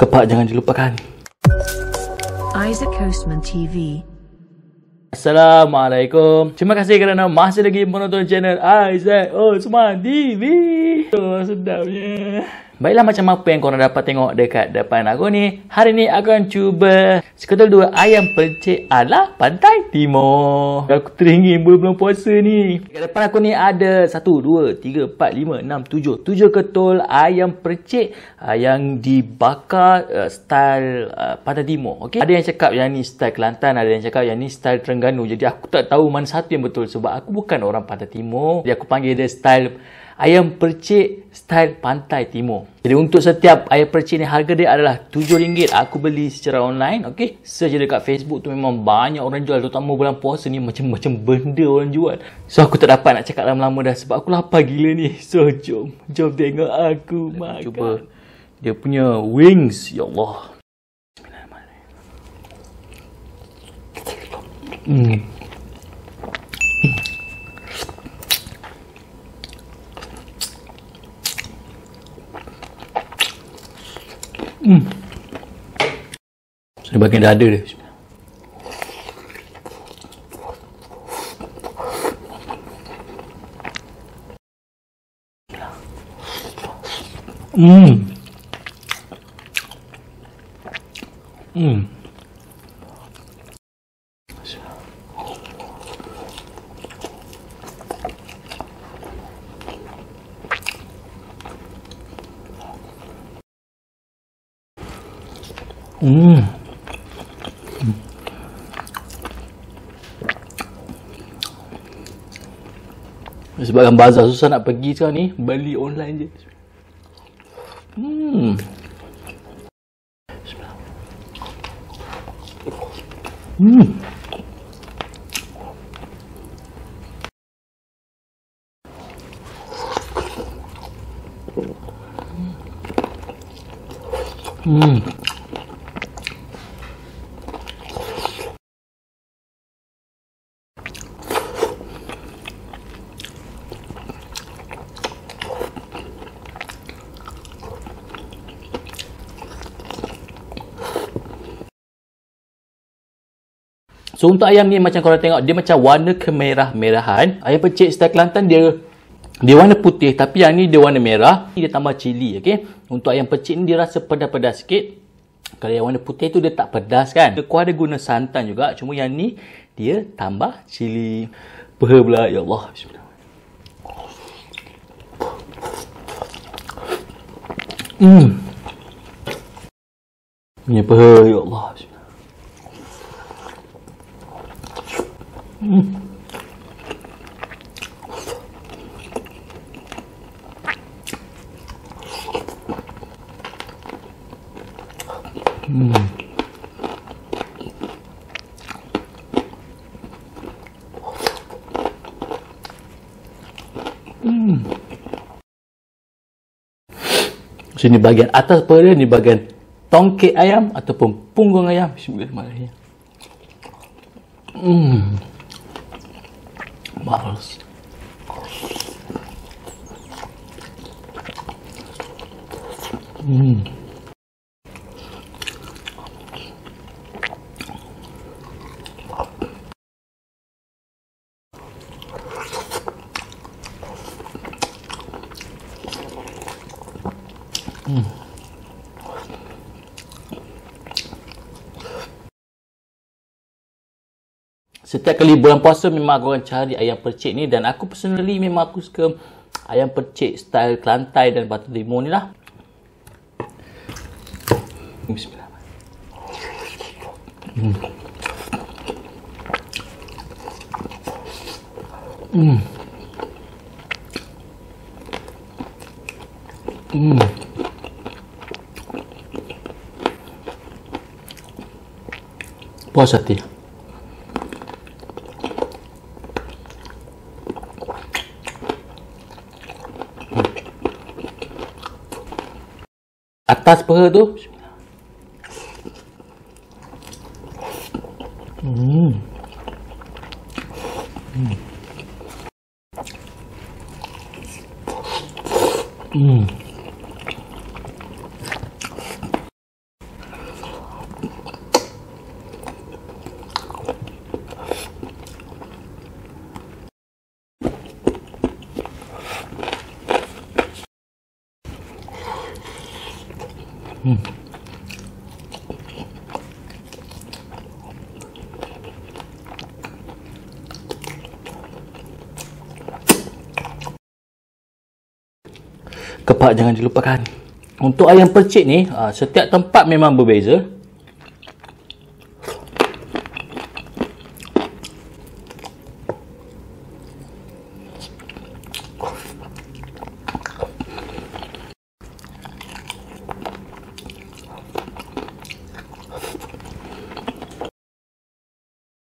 Kepak jangan dilupakan. Isaacosman TV. Assalamualaikum. Terima kasih kerana masih lagi menonton channel Isaacosman TV. Oh, sedapnya. Baiklah, macam apa yang korang dapat tengok dekat depan aku ni, hari ni aku akan cuba seketul dua ayam pencit ala Pantai Timur. Aku teringin bulan puasa ni. Dekat depan aku ni ada 1, 2, 3, 4, 5, 6, 7. 7 ketul ayam pencit yang dibakar style Pantai Timur. Okay? Ada yang cakap yang ni style Kelantan, ada yang cakap yang ni style Terengganu. Jadi aku tak tahu mana satu yang betul sebab aku bukan orang Pantai Timur. Jadi aku panggil dia style ayam percik style Pantai Timur. Jadi untuk setiap ayam percik ni harga dia adalah RM7. Aku beli secara online. Okey, search dekat Facebook tu memang banyak orang jual, terutama bulan puasa ni macam-macam benda orang jual. So aku tak dapat nak cakap lama-lama dah sebab aku lapar gila ni. So jom tengok aku makan. Cuba dia punya wings. Ya Allah. So, di bahagian dada dia. Sebabkan bazar susah nak pergi sekarang ni, beli online je. So untuk ayam ni macam korang tengok, dia macam warna kemerah-merahan. Ayam pencit style Kelantan dia warna putih, tapi yang ni dia warna merah. Dia tambah cili, okey. Untuk ayam pencit ni dia rasa pedas-pedas sikit. Kalau yang warna putih tu dia tak pedas kan. Kuah dia guna santan juga, cuma yang ni dia tambah cili. Peha pula, ya Allah. Bismillah. Punya peha, ya Allah. Bismillah. So, ni bahagian atas perut, ni bahagian tongkek ayam ataupun punggung ayam. Bismillahirrahmanirrahim. Marvelous. Setiap kali bulan puasa memang aku akan cari ayam percik ni, dan aku personally memang aku suka ayam percik style Kelantan dan Pantai Timur ni lah. Bismillah. Puas hati. Atas peha tu. Kepak jangan dilupakan. Untuk ayam percik ni, setiap tempat memang berbeza.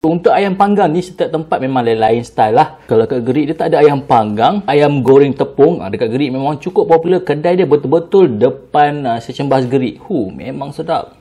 Untuk ayam panggang ni, setiap tempat memang lain-lain style lah. Kalau kat Gerik dia tak ada ayam panggang, ayam goreng tepung. Dekat Gerik memang cukup popular. Kedai dia betul-betul depan Secembas Gerik. Memang sedap.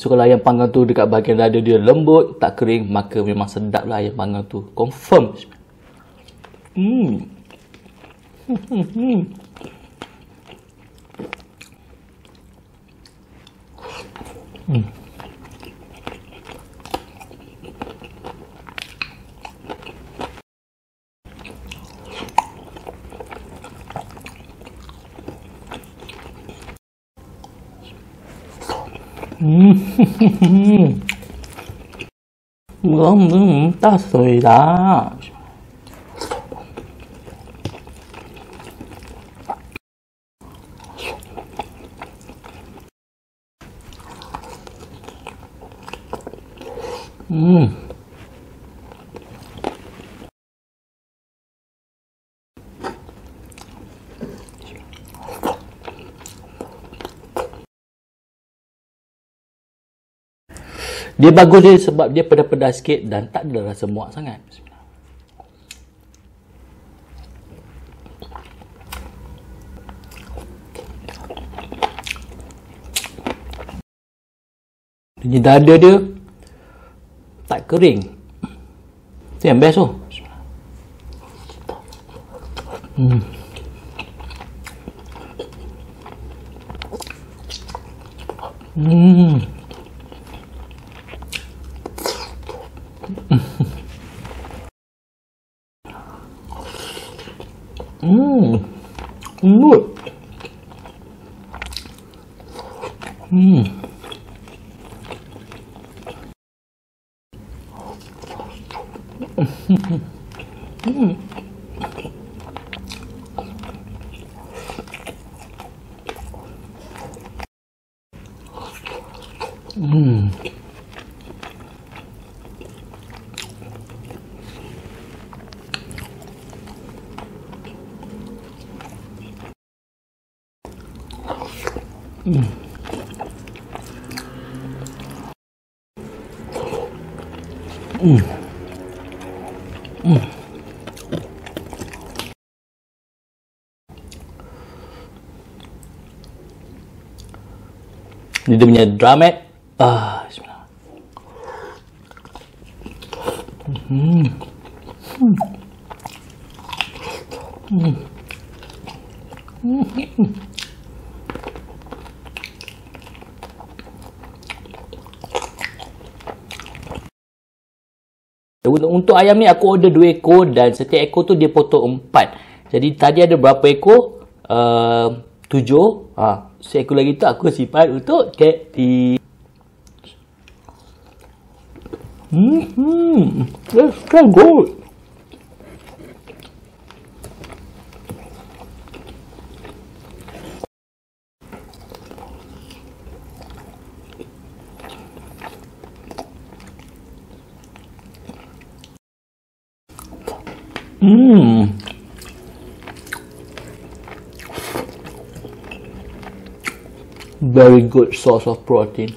So kalau ayam panggang tu dekat bahagian dada dia lembut, tak kering, maka memang sedap lah ayam panggang tu. Confirm. 너무 따스이다. Dia bagus dia sebab dia pedas-pedas sikit dan tak ada rasa muak sangat. Jadi dada dia tak kering. Itu yang best tu. Ni dia punya drumet. Bismillah. Untuk ayam ni aku order 2 ekor dan setiap ekor tu dia potong 4. Jadi tadi ada berapa ekor? 7. Seekor lagi tu aku simpan untuk Katie. That's so good. Very good source of protein.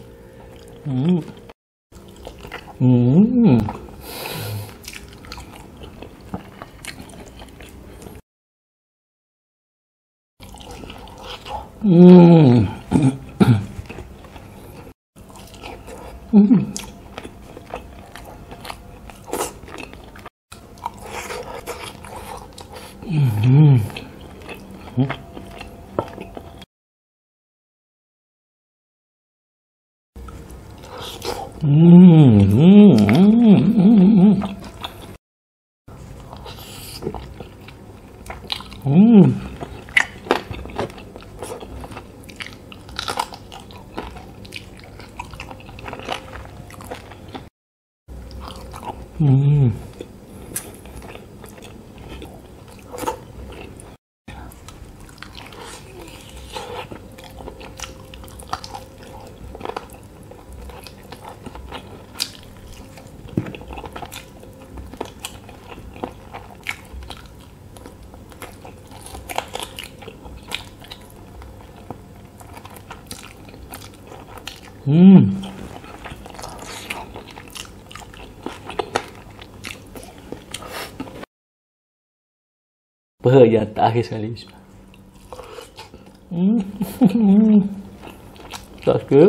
Perjatah sekali. Tak ke?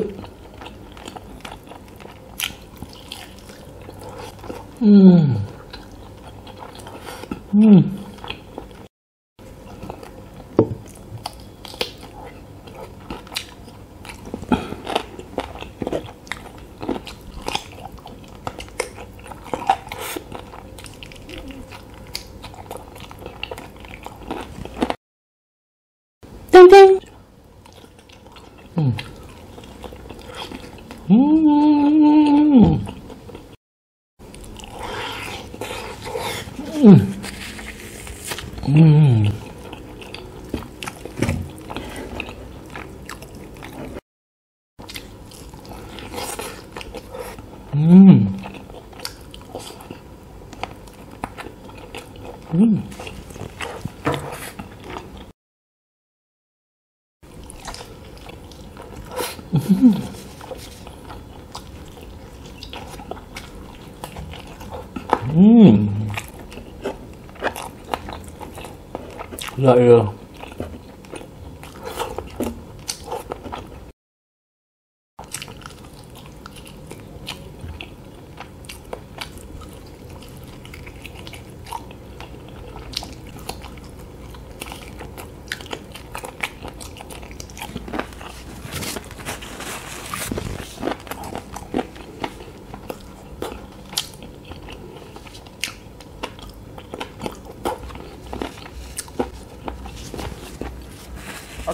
Dạ được.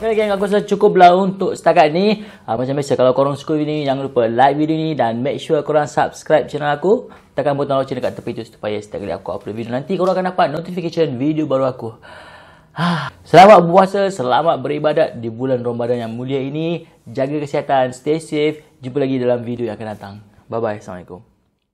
Okay geng, aku rasa cukuplah untuk setakat ni. Macam biasa, kalau korang suka video ni, jangan lupa like video ni dan make sure korang subscribe channel aku. Tekan butang loceng dekat tepi tu supaya setiap kali aku upload video nanti, korang akan dapat notification video baru aku. Selamat berpuasa, selamat beribadat di bulan Ramadan yang mulia ini. Jaga kesihatan, stay safe. Jumpa lagi dalam video yang akan datang. Bye-bye. Assalamualaikum.